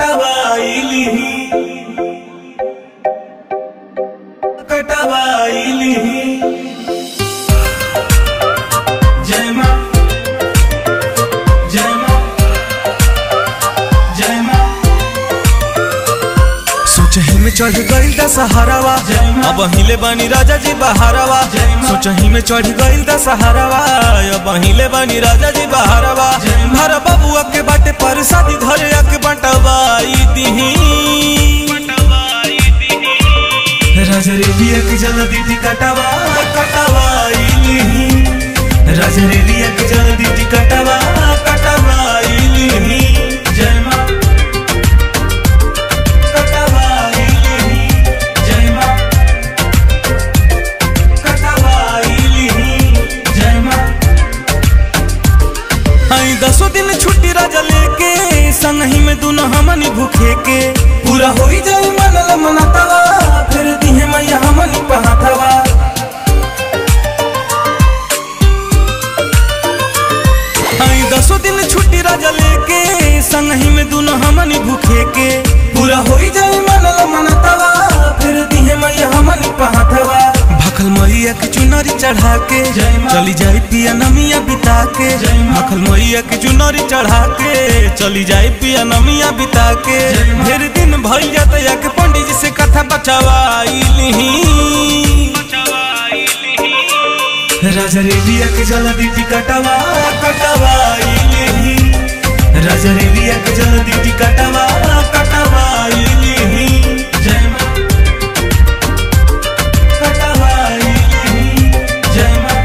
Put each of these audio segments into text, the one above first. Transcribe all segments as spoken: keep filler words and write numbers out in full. कटवाइली कटवाइली जय मां जय मां जय मां सोचहि में चढ़ गइल दशहरावा अब हिले बानी राजा जी बहारावा सोचहि में चढ़ गइल दशहरावा अब हिले बानी राजा जी बहारावा भर बबुआ के बाटे पर शादी धरे आके बटवाई दीही राजा रेलिया के टिकट कटवा कटवाई दीही राजा रेलिया के टिकट कटवा कटवाई दीही जय मां कटवाई दीही जय मां कटवाई दीही जय मां आई दसो दिन छुट्टी राजा लेके सनही में दुनो हमनी भूखे के पूरा होई जाई मनल मनातावा फिर दीहे मैया हमनी पहातवा आई दसो दिन छुट्टी राजा लेके संगही में दुनो हमनी भूखे के पूरा होई जाई मनल मनातावा फिर दीहे मैया हमनी पहातवा भखल मैया के चुनरी चढ़ा के चली जाई पिया नमिया बिता के भखल मैया के चुनरी चढ़ा के चली जाई पिया नमिया बिता के फिर दिन भैया तया के पंडित जी से कथा बचवाइली राजा रेलिया के टिकट कटवा कटवाई दीही राजा रेलिया के टिकट कटवा कटवाई दीही जय मां कटवाई दीही जय मां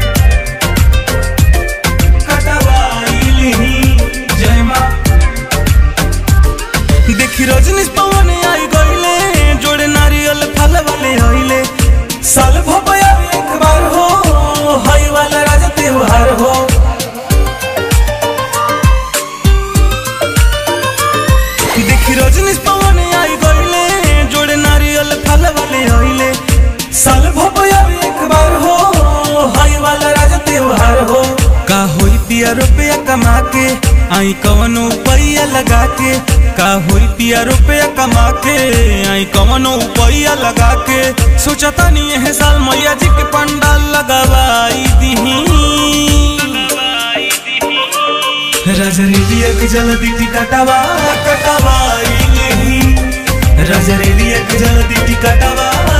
कटवाई दीही जय मां देखी रजनी पवन आई गइले जोड़े नारियल फल वाले आइले साल भोपया एक बार हो हाई वाला राजा त्योहार हो देखी रजनी पवन आई गइले जोड़े नारियल फल वाले आइले साल भोपया एक बार हो हाई वाला राजा त्योहार हो का होई पिया रुपया कमा के आई कवनो उपाया लगा के का होई पिया रुपया कमा के आई कवनो उपाया लगा के सोचता नहीं है साल मैया जी के पंडाल लगावाई दीही राजा रेलिया के टिकट कटवा कटवाई दीही राजा रेलिया के टिकट कटवा।